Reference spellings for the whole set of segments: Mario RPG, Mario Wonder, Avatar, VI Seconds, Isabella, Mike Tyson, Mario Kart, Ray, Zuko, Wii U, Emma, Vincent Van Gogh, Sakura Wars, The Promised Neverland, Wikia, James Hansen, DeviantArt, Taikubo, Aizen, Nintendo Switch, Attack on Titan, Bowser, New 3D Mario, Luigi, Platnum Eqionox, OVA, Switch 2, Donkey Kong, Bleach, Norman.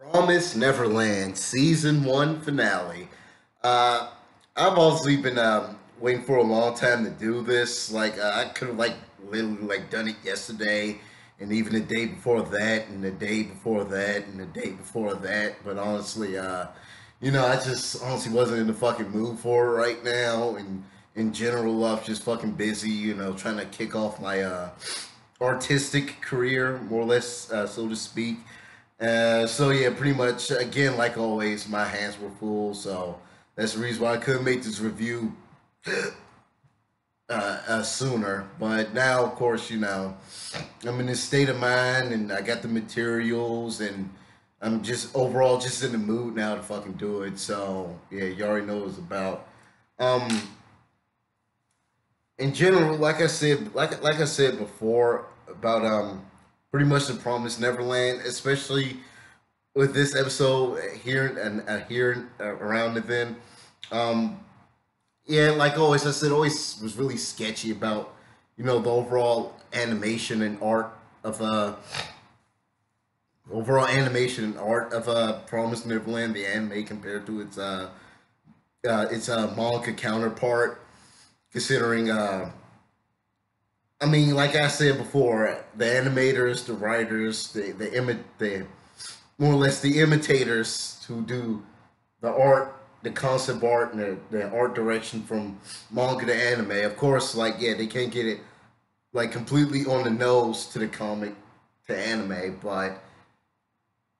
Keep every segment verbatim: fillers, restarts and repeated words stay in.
Promised Neverland season one finale. Uh, I've also been um, waiting for a long time to do this. Like uh, I could have like literally like done it yesterday, and even the day before that, and the day before that, and the day before that. But honestly, uh, you know, I just honestly wasn't in the fucking mood for it right now. And in general, I was just fucking busy, you know, trying to kick off my uh, artistic career, more or less, uh, so to speak. Uh, so yeah, pretty much, again, like always, my hands were full, so that's the reason why I couldn't make this review uh, uh, sooner. But now, of course, you know, I'm in this state of mind, and I got the materials, and I'm just overall just in the mood now to fucking do it. So yeah, you already know what it's about. Um, in general, like I said, like like I said before about um. pretty much The Promised Neverland, especially with this episode here and uh, here uh, around it. Then, um, yeah, like always, I said, always was really sketchy about, you know, the overall animation and art of uh, overall animation and art of uh, Promised Neverland, the anime, compared to its uh, uh its uh, manga counterpart, considering uh. I mean, like I said before, the animators, the writers, the the, imi the more or less the imitators who do the art, the concept art, and the, the art direction from manga to anime. Of course, like yeah, they can't get it like completely on the nose to the comic to anime, but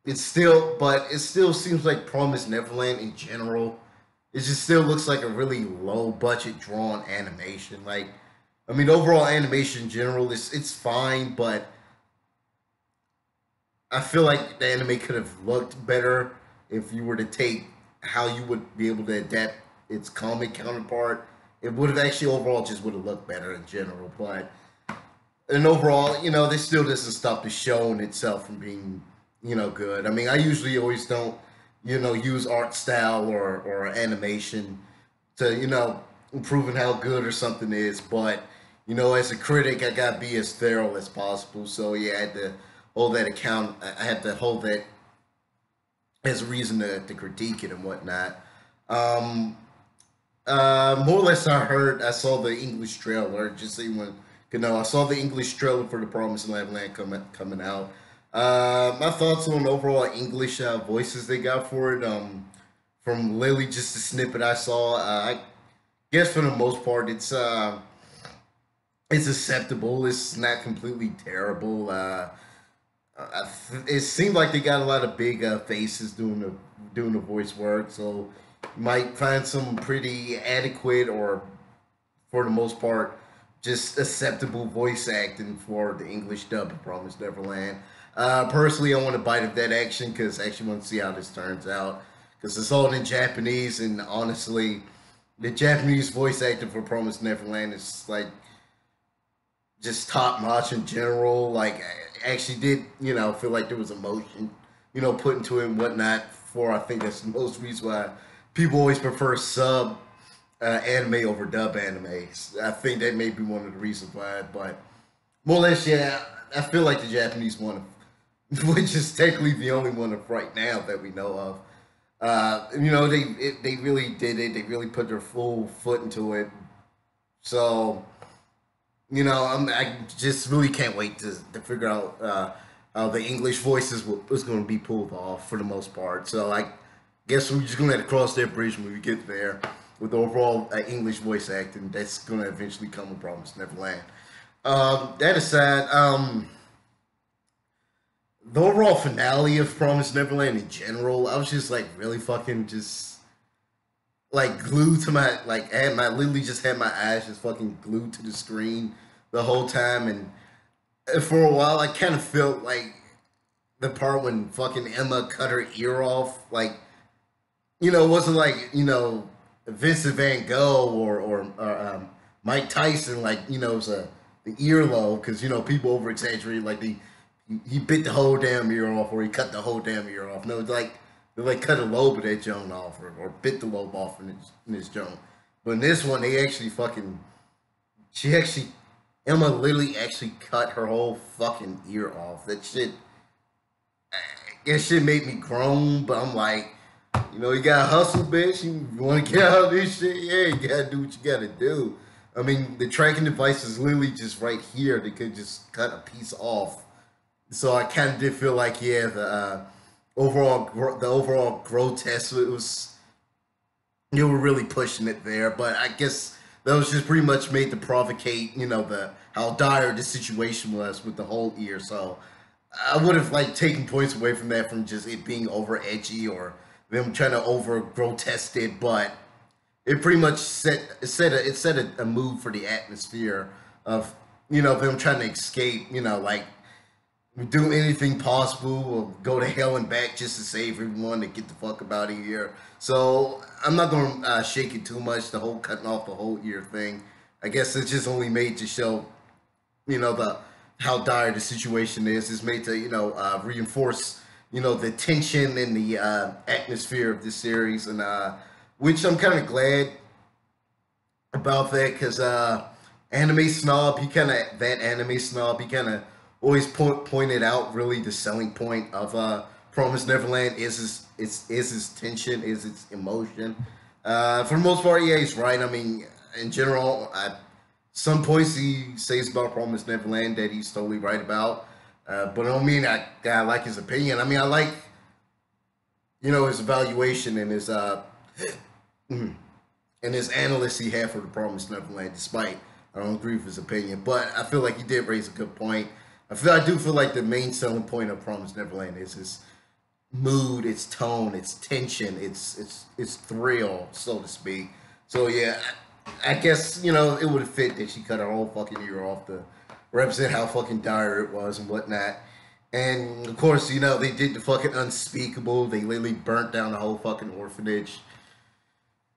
it's still, but it still seems like Promised Neverland in general, it just still looks like a really low budget drawn animation, like. I mean, overall animation in general, it's, it's fine, but I feel like the anime could have looked better if you were to take how you would be able to adapt its comic counterpart. It would have actually overall just would have looked better in general, but and overall, you know, this still doesn't stop the show in itself from being, you know, good. I mean, I usually always don't, you know, use art style or, or animation to, you know, improving how good or something is, but you know, as a critic, I gotta be as thorough as possible. So yeah, I had to hold that account. I had to hold that as a reason to, to critique it and whatnot. Um, uh, more or less, I heard. I saw the English trailer. Just so you know, I saw the English trailer for The Promised Neverland coming coming out. Uh, my thoughts on overall English uh, voices they got for it. Um, from Lily, just a snippet I saw. Uh, I guess for the most part, it's uh. It's acceptable. It's not completely terrible. Uh, I th it seemed like they got a lot of big uh, faces doing the doing the voice work, so you might find some pretty adequate or, for the most part, just acceptable voice acting for the English dub of Promised Neverland. Uh, personally, I want a bite of that action because I actually want to see how this turns out because it's all in Japanese, and honestly, the Japanese voice acting for Promised Neverland is like. Just top notch in general. Like, I actually did, you know, feel like there was emotion, you know, put into it and whatnot. For I think that's the most reason why people always prefer sub uh, anime over dub anime. I think that may be one of the reasons why. But more or less, yeah, I feel like the Japanese one, which is technically the only one of right now that we know of. Uh, you know, they it, they really did it. They really put their full foot into it. So. You know, I'm, I just really can't wait to, to figure out uh, how the English voices will, was going to be pulled off for the most part. So I guess we're just going to have to cross that bridge when we get there with the overall uh, English voice acting. That's going to eventually come a Promised Neverland. Um, that aside, um, the overall finale of Promised Neverland in general, I was just like really fucking just... like glued to my like I had my literally just had my eyes just fucking glued to the screen the whole time, and for a while I kind of felt like the part when fucking Emma cut her ear off, like, you know, it wasn't like, you know, Vincent Van Gogh or or, or um, Mike Tyson, like, you know, it was a the earlobe, because, you know, people over exaggerate like the he bit the whole damn ear off or he cut the whole damn ear off. No, it's like they like cut a lobe of that joint off, or, or bit the lobe off in this, in this joint. But in this one, they actually fucking, she actually, Emma literally actually cut her whole fucking ear off. That shit, and shit made me groan, but I'm like, you know, you gotta hustle, bitch. You wanna get out of this shit? Yeah, you gotta do what you gotta do. I mean, the tracking device is literally just right here. They could just cut a piece off. So I kind of did feel like, yeah, the uh, overall, the overall grotesque, it was, you were really pushing it there. But I guess that was just pretty much made to provocate, you know, the how dire the situation was with the whole ear. So I would have like taken points away from that, from just it being over edgy or them trying to over grotesque it, but it pretty much set it set a, it set a, a mood for the atmosphere of, you know, them trying to escape, you know, like do anything possible or go to hell and back just to save everyone to get the fuck up out of here. So I'm not gonna uh, shake it too much, the whole cutting off the whole ear thing. I guess it's just only made to show, you know, the how dire the situation is. It's made to, you know, uh, reinforce, you know, the tension and the uh, atmosphere of this series, and uh, which I'm kind of glad about that, because uh, anime snob, he kind of, that anime snob, he kind of always point, pointed out really the selling point of uh, Promised Neverland is its, its, is its tension, is its emotion. Uh, for the most part, yeah, he's right. I mean, in general, at some points he says about Promised Neverland that he's totally right about, uh, but I don't mean I, I like his opinion. I mean, I like, you know, his evaluation and his... Uh, and his analysts he had for the Promised Neverland, despite I don't agree with his opinion, but I feel like he did raise a good point. I feel I do feel like the main selling point of Promised Neverland is its mood, its tone, its tension, its its its thrill, so to speak. So yeah, I, I guess, you know, it would have fit that she cut her whole fucking ear off to represent how fucking dire it was and whatnot. And of course, you know, they did the fucking unspeakable. They literally burnt down the whole fucking orphanage.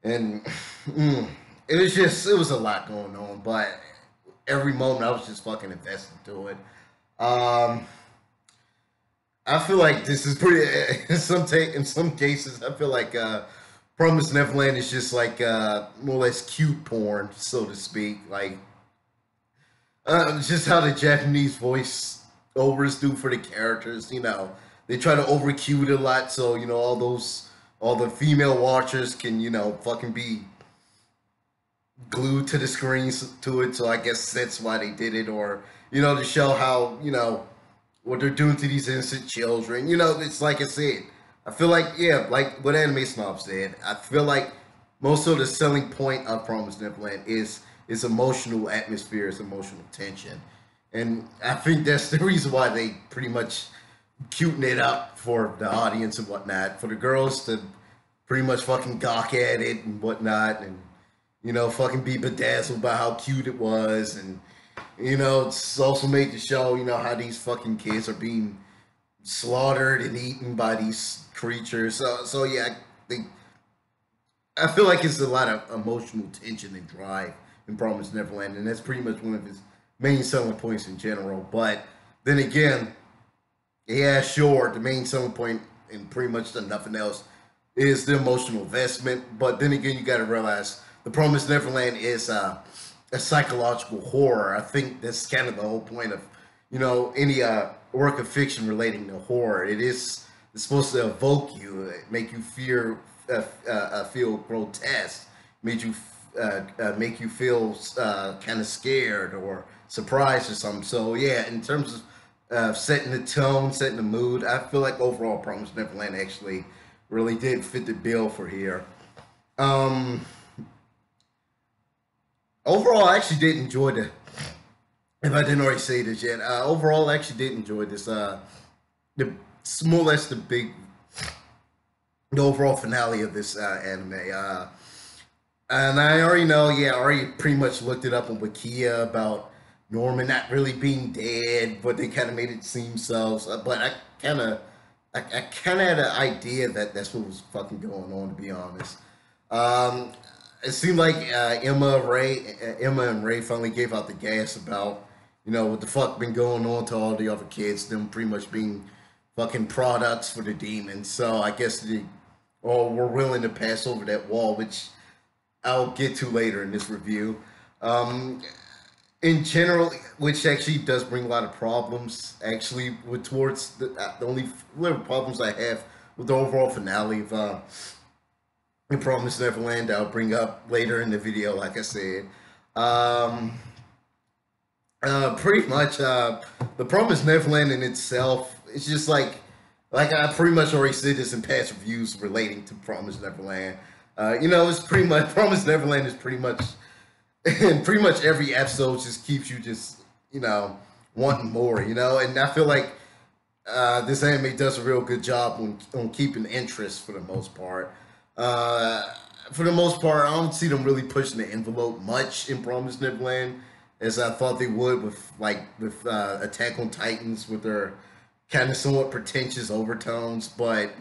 And mm, it was just, it was a lot going on, but every moment I was just fucking invested to it. Um, I feel like this is pretty, in some, ta in some cases, I feel like uh, Promised Neverland is just like uh, more or less cute porn, so to speak. Like, uh, just how the Japanese voice overs do for the characters, you know. They try to over-cute it a lot, so, you know, all those... all the female watchers can, you know, fucking be glued to the screens to it. So I guess that's why they did it. Or, you know, to show how, you know, what they're doing to these innocent children. You know, it's like I said, I feel like, yeah, like what Anime Snob said, I feel like most of the selling point of Promised Neverland is its emotional atmosphere, its emotional tension. And I think that's the reason why they pretty much... cuting it up for the audience and whatnot, for the girls to pretty much fucking gawk at it and whatnot, and, you know, fucking be bedazzled by how cute it was. And, you know, it's also made to show, you know, how these fucking kids are being slaughtered and eaten by these creatures. So, so yeah, I think, I feel like it's a lot of emotional tension and drive in Promised Neverland, and that's pretty much one of his main selling points in general. But then again, yeah, sure, the main selling point and pretty much nothing else is the emotional investment. But then again, you got to realize the Promised Neverland is uh, a psychological horror. I think that's kind of the whole point of, you know, any uh, work of fiction relating to horror. It is it's supposed to evoke you, make you fear, uh, uh, feel grotesque, make you uh, uh, make you feel uh, kind of scared or surprised or something. So yeah, in terms of Uh, setting the tone, setting the mood, I feel like overall Promised Neverland actually really did fit the bill for here. Um, overall, I actually did enjoy the, if I didn't already say this yet, uh, overall, I actually did enjoy this, uh, the, more or less the big, the overall finale of this uh, anime. Uh, and I already know, yeah, I already pretty much looked it up on Wikia about Norman not really being dead, but they kind of made it seem so. so but I kind of, I, I kind of had an idea that that's what was fucking going on, to be honest. Um, it seemed like uh, Emma, Ray, uh, Emma and Ray finally gave out the gas about, you know, what the fuck been going on to all the other kids, them pretty much being fucking products for the demons. So I guess they all were willing to pass over that wall, which I'll get to later in this review. Um... in general, which actually does bring a lot of problems, actually, with towards the, uh, the only problems I have with the overall finale of uh, The Promised Neverland, I'll bring up later in the video, like I said. Um, uh, pretty much, uh, The Promised Neverland in itself, it's just like, like I pretty much already said this in past reviews relating to Promised Neverland. Uh, you know, it's pretty much, Promised Neverland is pretty much, and pretty much every episode just keeps you just, you know, wanting more, you know? And I feel like uh, this anime does a real good job on, on keeping interest for the most part. Uh, for the most part, I don't see them really pushing the envelope much in Promised Neverland as I thought they would with, like, with uh, Attack on Titans with their kind of somewhat pretentious overtones, but,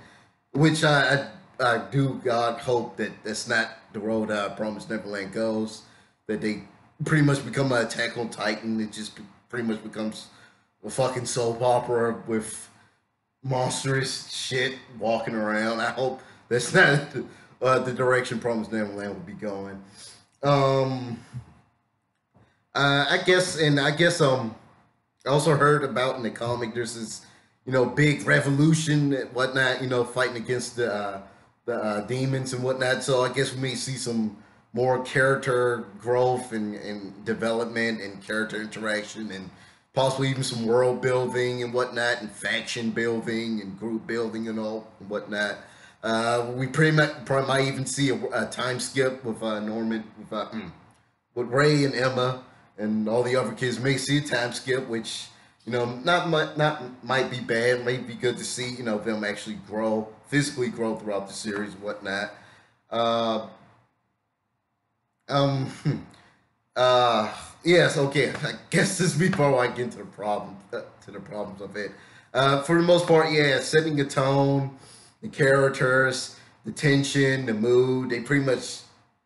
which I, I, I do, God, hope that that's not the road uh, Promised Neverland goes, that they pretty much become an Attack on Titan. It just pretty much becomes a fucking soap opera with monstrous shit walking around. I hope that's not uh, the direction Promised Neverland would be going. Um, uh, I guess, and I guess um, I also heard about in the comic, there's this, you know, big revolution and whatnot, you know, fighting against the, uh, the uh, demons and whatnot. So I guess we may see some more character growth and, and development and character interaction and possibly even some world building and whatnot and faction building and group building and all and whatnot. Uh, we pretty much probably might even see a, a time skip with uh, Norman, with, uh, with Ray and Emma and all the other kids. May see a time skip, which, you know, not might, not might be bad, might be good to see, you know, them actually grow, physically grow throughout the series and whatnot. Uh, Um, uh, yes, okay, I guess this will be before I get into the problem, uh, to the problems of it. Uh, for the most part, yeah, setting a tone, the characters, the tension, the mood, they pretty much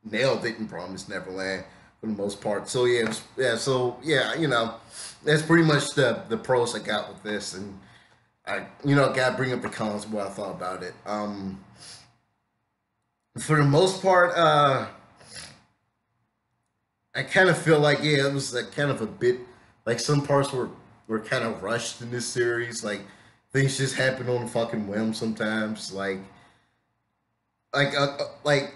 nailed it in Promised Neverland for the most part. So yeah, was, yeah, so yeah, you know, that's pretty much the, the pros I got with this, and I, you know, I gotta bring up the cons of what I thought about it. Um, for the most part, uh, I kind of feel like, yeah, it was like kind of a bit, like some parts were, were kind of rushed in this series. Like, things just happen on a fucking whim sometimes. Like, like, uh, like,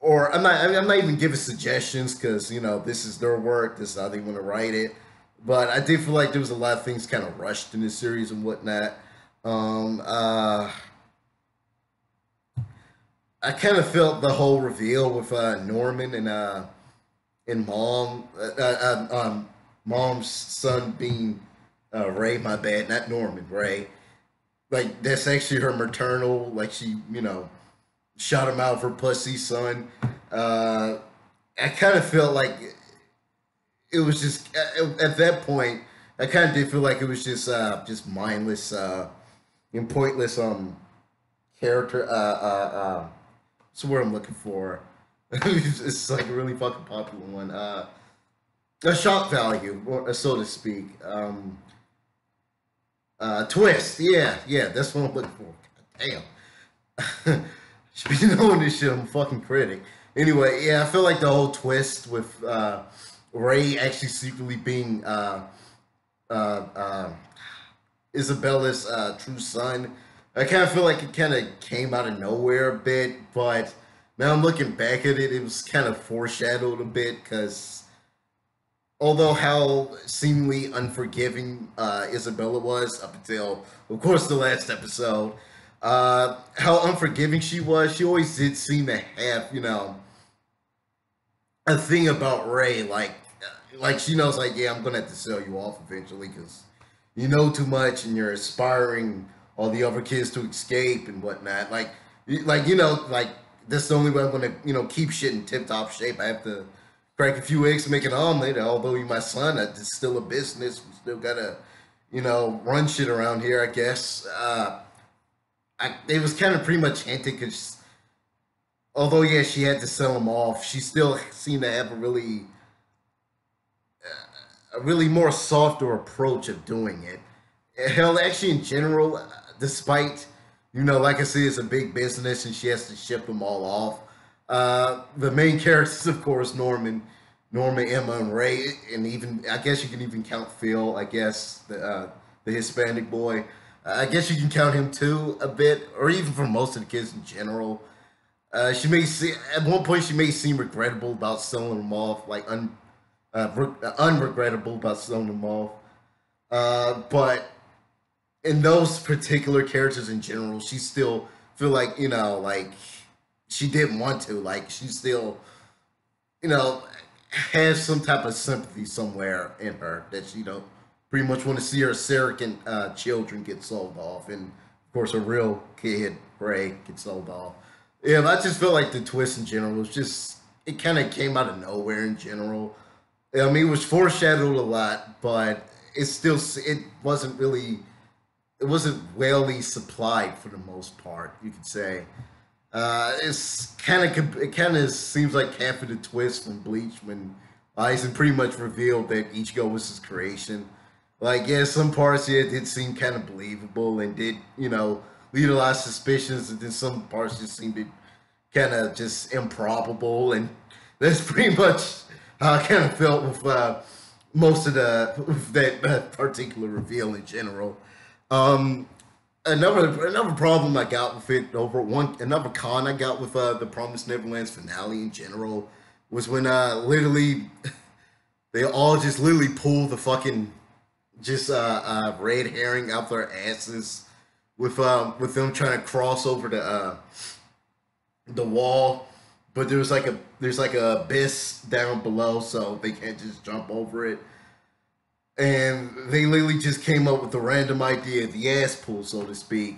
or I'm not, I mean, I'm not even giving suggestions because, you know, this is their work. This is how they want to write it. But I did feel like there was a lot of things kind of rushed in this series and whatnot. Um, uh, I kind of felt the whole reveal with uh, Norman and, uh, and mom, uh, uh, um, mom's son being uh, Ray, my bad, not Norman, Ray. Like, that's actually her maternal, like she, you know, shot him out of her pussy son. Uh, I kind of felt like it was just, at that point, I kind of did feel like it was just, uh, just mindless uh, and pointless um, character, uh, uh, uh, that's the word I'm looking for. It's like a really fucking popular one. Uh, a shock value, or, so to speak. Um, uh, twist. Yeah, yeah, that's what I'm looking for. God damn. Should be knowing this shit. I'm a fucking critic. Anyway, yeah, I feel like the whole twist with uh, Ray actually secretly being uh, uh, uh, Isabella's uh, true son. I kind of feel like it kind of came out of nowhere a bit, but now I'm looking back at it, it was kind of foreshadowed a bit because although how seemingly unforgiving uh, Isabella was up until, of course, the last episode, uh, how unforgiving she was, she always did seem to have, you know, a thing about Ray, like, like she knows, like, yeah, I'm going to have to sell you off eventually because you know too much and you're inspiring all the other kids to escape and whatnot. Like, like you know, like, that's the only way I'm going to, you know, keep shit in tip-top shape. I have to crack a few eggs to make an omelet. Although you're my son, it's still a business. We still got to, you know, run shit around here, I guess. Uh, I, it was kind of pretty much hinted because, although, yeah, she had to sell him off, she still seemed to have a really, uh, a really more softer approach of doing it. Hell, actually, in general, despite, you know, like I said, it's a big business and she has to ship them all off. Uh, the main characters, of course, Norman Norman, Emma, and Ray, and even, I guess you can even count Phil, I guess, the, uh, the Hispanic boy. Uh, I guess you can count him too a bit, or even for most of the kids in general. Uh, she may see, at one point she may seem regrettable about selling them off, like un, uh, re- unregrettable about selling them off. Uh, but in those particular characters in general, she still feel like, you know, like she didn't want to, like she still, you know, has some type of sympathy somewhere in her that she don't pretty much want to see her Saracen uh, children get sold off, and of course her real kid Ray get sold off. Yeah, but I just feel like the twist in general was just, it kind of came out of nowhere in general. I mean, it was foreshadowed a lot, but it still it wasn't really it wasn't well supplied for the most part, you could say. Uh, it's kind of it kind of seems like half of the twist from Bleach, when Aizen pretty much revealed that Ichigo was his creation. Like, yeah, some parts yeah did seem kind of believable and did, you know, lead a lot of suspicions, and then some parts just seemed kind of just improbable, and that's pretty much how I kind of felt with uh, most of the with that particular reveal in general. Um, another another problem I got with it over one another con I got with uh, the Promised Neverland's finale in general was when uh literally they all just literally pulled the fucking just uh, uh red herring out their asses. With um with them trying to cross over the uh the wall, but there was like a there's like a abyss down below, so they can't just jump over it. And they literally just came up with the random idea, the ass pool, so to speak,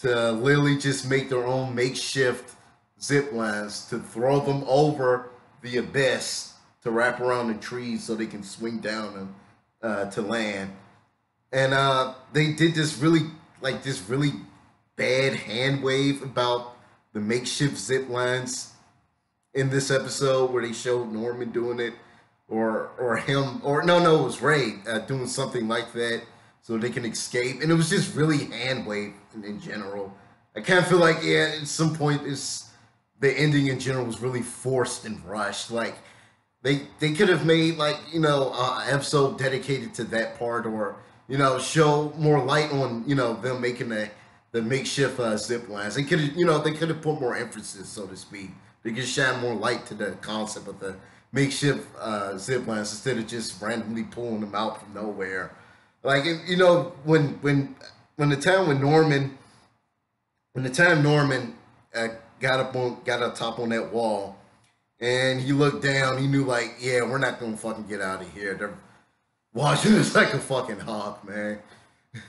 to literally just make their own makeshift zip lines to throw them over the abyss to wrap around the trees so they can swing down them uh, to land. And uh they did this really. like this really bad hand wave about the makeshift zip lines in this episode, where they showed Norman doing it, or or him, or no, no, it was Ray uh, doing something like that so they can escape. And it was just really hand wave in, in general. I kind of feel like, yeah, at some point, it's, the ending in general was really forced and rushed. Like, they, they could have made, like, you know, an episode dedicated to that part, or you know, show more light on, you know, them making the, the makeshift uh, zip lines. They could have, you know, they could have put more emphasis, so to speak. They could shine more light to the concept of the makeshift uh, zip lines instead of just randomly pulling them out from nowhere. Like, you know, when when when the time when Norman, when the time Norman uh, got up on got up top on that wall, and he looked down, he knew like, yeah, we're not gonna fucking get out of here. They're watching us like a fucking hawk, man.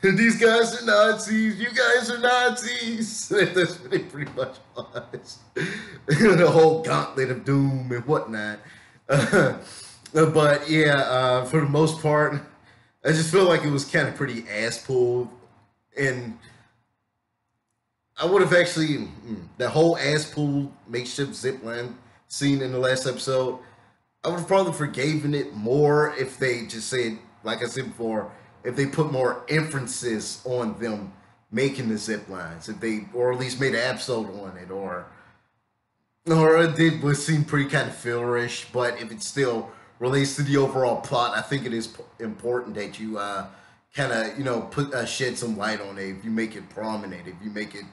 These guys are Nazis. You guys are Nazis. That's what it pretty much was. The whole gauntlet of doom and whatnot. Uh, but yeah, uh, for the most part, I just feel like it was kind of pretty ass-pulled. And I would have actually, mm, the whole ass-pulled makeshift zipline scene in the last episode, I would have probably forgiven it more if they just said, like I said before, if they put more inferences on them making the zip lines, if they, or at least made an episode on it, or, or it did would seem pretty kind of fillerish. But if it still relates to the overall plot, I think it is p- important that you uh, kind of, you know, put uh, shed some light on it. If you make it prominent, if you make it,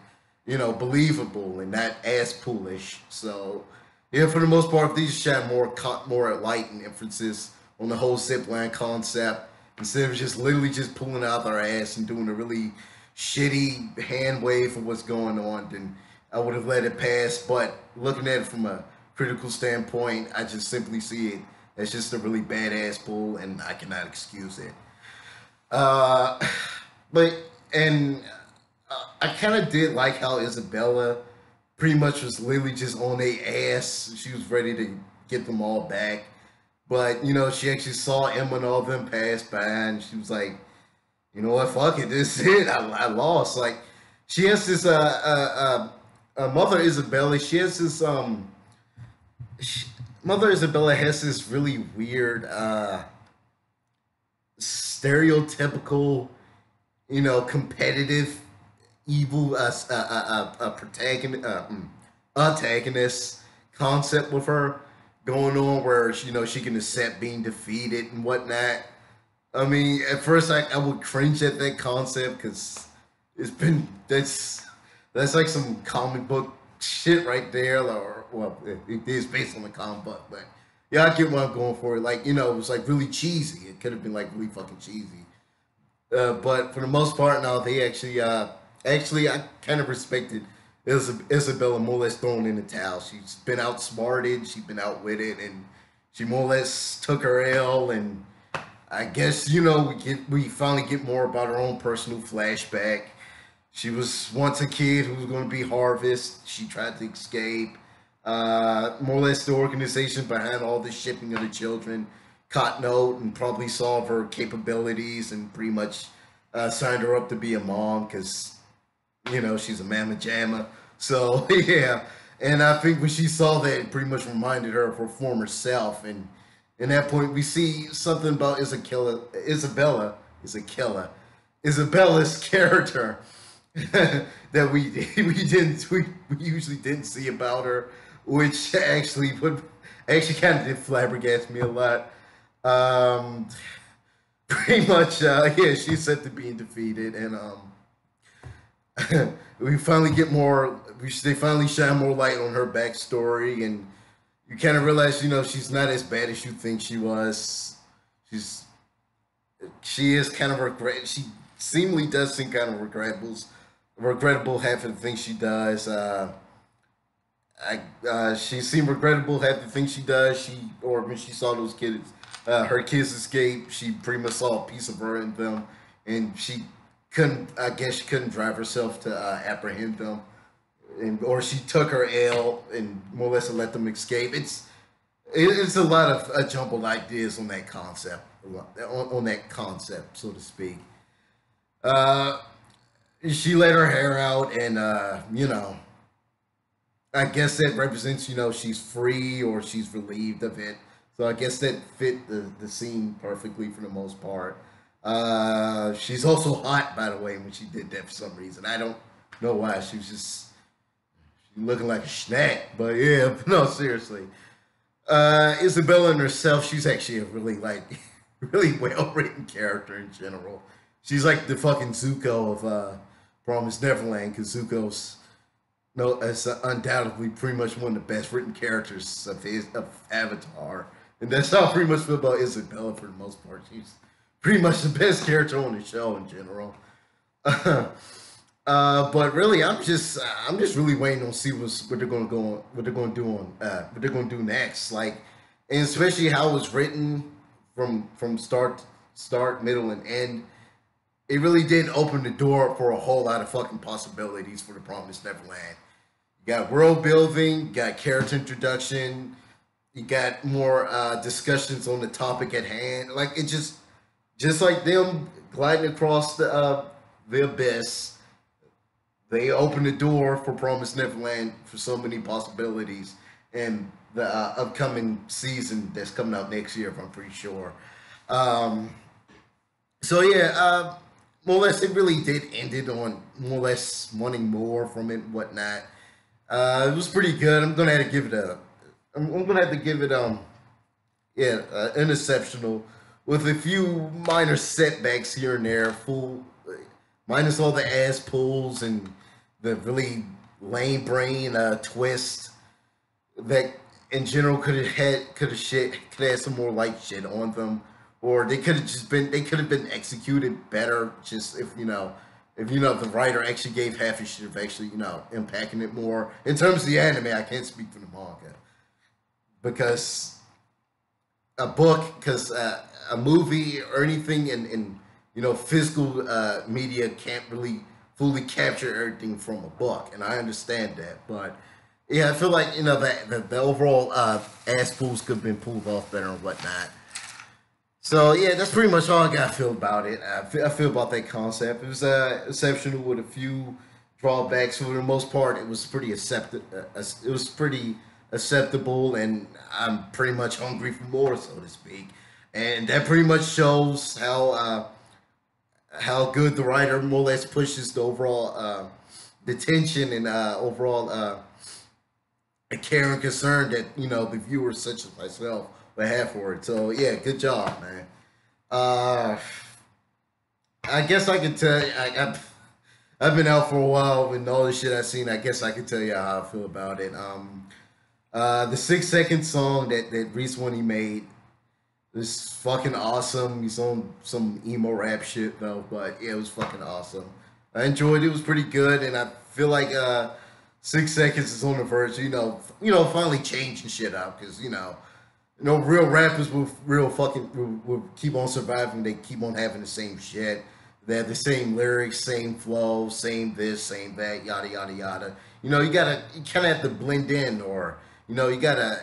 you know, believable and not ass poolish, so. Yeah, for the most part, these shine more more light and emphasis on the whole zipline concept instead of just literally just pulling out their ass and doing a really shitty hand wave for what's going on. Then I would have let it pass. But looking at it from a critical standpoint, I just simply see it as just a really badass pull, and I cannot excuse it. Uh, but and I kind of did like how Isabella pretty much was literally just on their ass. She was ready to get them all back. But, you know, she actually saw Emma and all of them pass by, and she was like, you know what, fuck it, this is it, I, I lost. Like, she has this, uh, uh, uh, uh, Mother Isabella, she has this, um, she, Mother Isabella has this really weird, uh, stereotypical, you know, competitive, evil uh, uh, uh, uh, protagonist, uh, antagonist concept with her, going on where, you know, she can accept being defeated and whatnot. I mean, at first I, I would cringe at that concept because it's been, that's, that's like some comic book shit right there. Or, well, it, it is based on the comic book, but yeah, I get what I'm going for. Like, you know, it was like really cheesy. It could have been like really fucking cheesy. Uh, but for the most part now, they actually, uh, actually I kind of respected Isabella more or less thrown in the towel. She's been outsmarted, she's been outwitted, and she more or less took her L, and I guess, you know, we get we finally get more about her own personal flashback. She was once a kid who was going to be Harvest. She tried to escape. Uh, more or less the organization behind all the shipping of the children caught note and probably saw her capabilities and pretty much uh, signed her up to be a mom because, you know, she's a mamma jamma. So, yeah. And I think when she saw that, it pretty much reminded her of her former self. And at that point, we see something about Isabella, Isabella, Isabella, Isabella's character that we we didn't we, we usually didn't see about her, which actually would actually kind of did flabbergast me a lot. Um, pretty much, uh, yeah, she's set to being defeated, and um, we finally get more. We they finally shine more light on her backstory, and you kind of realize, you know, she's not as bad as you think she was. She's she is kind of regret. She seemingly does seem kind of regrettable. Regrettable half of the things she does. Uh, I uh, she seemed regrettable half the things she does. She or when she saw those kids, uh, her kids escape. She pretty much saw a piece of her in them, and she couldn't. I guess she couldn't drive herself to uh, apprehend them, and or she took her L and more or less let them escape. It's it, it's a lot of uh, jumbled ideas on that concept, on, on that concept, so to speak. Uh, she let her hair out, and uh, you know. I guess that represents, you know, she's free or she's relieved of it. So I guess that fit the, the scene perfectly for the most part. Uh, she's also hot, by the way, when she did that for some reason. I don't know why. She was just she looking like a snack. But yeah, no, seriously. Uh, Isabella and herself, she's actually a really, like, really well-written character in general. She's like the fucking Zuko of uh, Promised Neverland, because Zuko's... No, it's undoubtedly pretty much one of the best written characters of his of Avatar, and that's how I pretty much feel about Isabella for the most part. She's pretty much the best character on the show in general. Uh, uh, but really, I'm just I'm just really waiting on see what's, what they're gonna go on, what they're gonna do on uh, what they're gonna do next, like, and especially how it's written from from start start middle and end. It really did open the door for a whole lot of fucking possibilities for The Promised Neverland. You got world building, you got character introduction, you got more uh, discussions on the topic at hand. Like, it just, just like them gliding across the, uh, the abyss, they opened the door for Promised Neverland for so many possibilities and the uh, upcoming season that's coming out next year, if I'm pretty sure. Um, so yeah, uh, more or less, it really did end it on more or less wanting more from it and whatnot. Uh, it was pretty good. I'm going to have to give it a... I'm, I'm going to have to give it, um... yeah, uh, an exceptional. With a few minor setbacks here and there. Full... Minus all the ass pulls and the really lame brain uh, twist that, in general, could have had... Could have shit... Could have had some more light shit on them. Or they could have just been, they could have been executed better just if, you know, if, you know, the writer actually gave half a shit of actually, you know, impacting it more. In terms of the anime, I can't speak for the manga. Because a book, because uh, a movie or anything in, in you know, physical uh, media can't really fully capture everything from a book. And I understand that. But, yeah, I feel like, you know, that the, the overall uh, ass pulls could have been pulled off better and whatnot. So, yeah, that's pretty much all I got to feel about it. I feel, I feel about that concept. It was uh, exceptional with a few drawbacks. For the most part, it was pretty accept- uh, it was pretty acceptable, and I'm pretty much hungry for more, so to speak. And that pretty much shows how uh, how good the writer more or less pushes the overall uh, the tension and uh, overall uh, and care and concern that, you know, the viewers such as myself would have for it. So yeah, good job, man. Uh, I guess I can tell you, I, I've, I've been out for a while and all the shit I've seen. I guess I can tell you how I feel about it. Um, uh, the six second song that, that Reese one he made was fucking awesome. He's on some emo rap shit though, but yeah, it was fucking awesome. I enjoyed it. It was pretty good, and I feel like uh, six seconds is on the verge, you know, you know, finally changing shit up, because you know, you know, real rappers will real fucking will, will keep on surviving. They keep on having the same shit. They have the same lyrics, same flow, same this, same that, yada, yada, yada. You know, you gotta, you kind of have to blend in, or, you know, you gotta,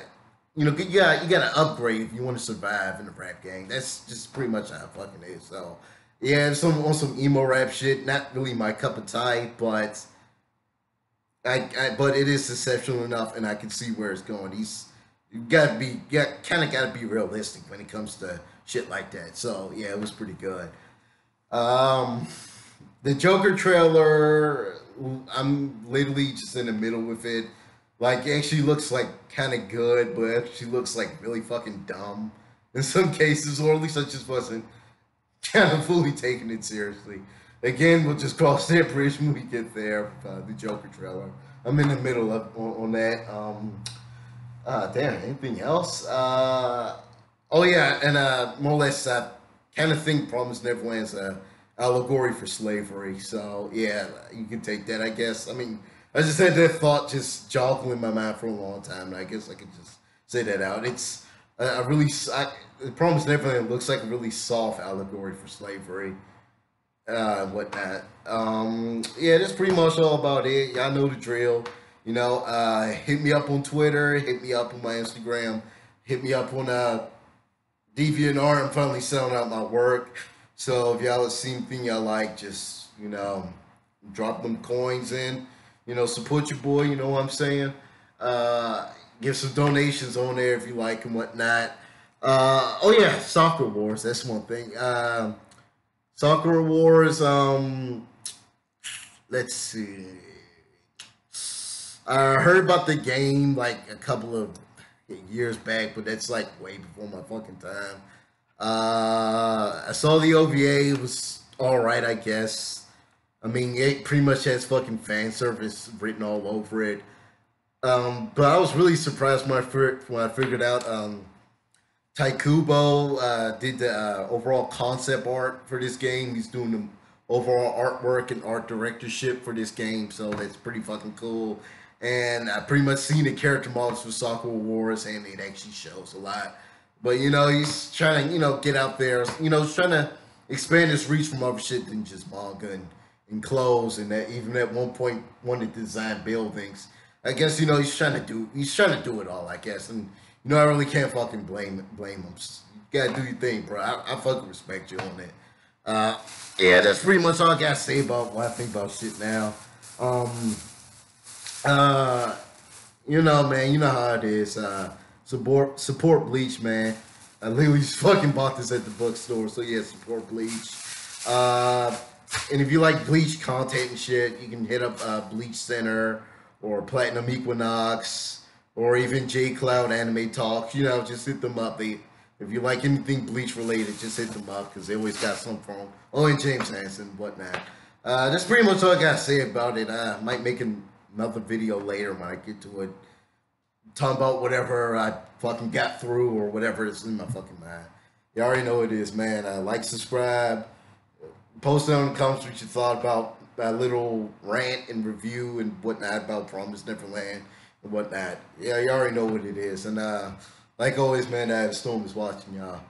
you know, you gotta, you gotta upgrade if you want to survive in the rap game. That's just pretty much how it fucking is. So, yeah, some on some emo rap shit. Not really my cup of tea, but I, I, but it is exceptional enough, and I can see where it's going. He's, you gotta be, you kind of gotta be realistic when it comes to shit like that. So, yeah, it was pretty good. Um, the Joker trailer, I'm literally just in the middle with it. Like, it actually looks like kind of good, but it actually looks like really fucking dumb in some cases, or at least I just wasn't kind of fully taking it seriously. Again, we'll just cross that bridge when we get there. Uh, the Joker trailer, I'm in the middle of on, on that. Um, uh, damn, anything else? Uh, oh yeah, and uh, more or less, uh. kind of think Promised Neverland's a allegory for slavery, so yeah, you can take that, I guess. I mean, I just had that thought just jogging in my mind for a long time, and I guess I could just say that out. It's a, a really, I, Promised Neverland looks like a really soft allegory for slavery, uh, and whatnot. Um, yeah, that's pretty much all about it. Y'all know the drill. You know, uh, hit me up on Twitter, hit me up on my Instagram, hit me up on, uh, DeviantArt. I'm finally selling out my work, so if y'all see anything y'all like, just, you know, drop them coins in, you know, support your boy, you know what I'm saying. Uh, give some donations on there if you like and whatnot. Uh, oh yeah, Sakura Wars, that's one thing. Uh, Sakura Wars, um, let's see, I heard about the game like a couple of years back, but that's like way before my fucking time. Uh, I saw the O V A, it was alright, I guess. I mean, it pretty much has fucking fan service written all over it. Um, but I was really surprised when I, when I figured out um, Taikubo uh, did the uh, overall concept art for this game. He's doing the overall artwork and art directorship for this game, so that's pretty fucking cool. And I pretty much seen the character models for Sakura Wars, and it actually shows a lot. But, you know, he's trying to, you know, get out there. You know, he's trying to expand his reach from other shit than just manga and, and clothes. And that even at one point wanted to design buildings. I guess, you know, he's trying to do, he's trying to do it all, I guess. And, you know, I really can't fucking blame blame him. You gotta do your thing, bro. I, I fucking respect you on that. Uh, yeah, that's pretty much all I gotta say about what I think about shit now. Um... Uh, you know, man, you know how it is. Uh, support, support Bleach, man. I literally just fucking bought this at the bookstore, so yeah, support Bleach. Uh, and if you like Bleach content and shit, you can hit up uh, Bleach Center or Platinum Equinox or even J Cloud Anime Talk. You know, just hit them up. They, if you like anything Bleach related, just hit them up because they always got some from. Oh, and James Hansen, whatnot. Uh, that's pretty much all I gotta say about it. I might make an another video later when I get to it, talking about whatever I fucking got through or whatever is in my fucking mind. You already know what it is, man. Uh, like, subscribe, post down in the comments what you thought about that little rant and review and whatnot about Promised Neverland and whatnot. Yeah, you already know what it is. And uh, like always, man, that storm is watching y'all.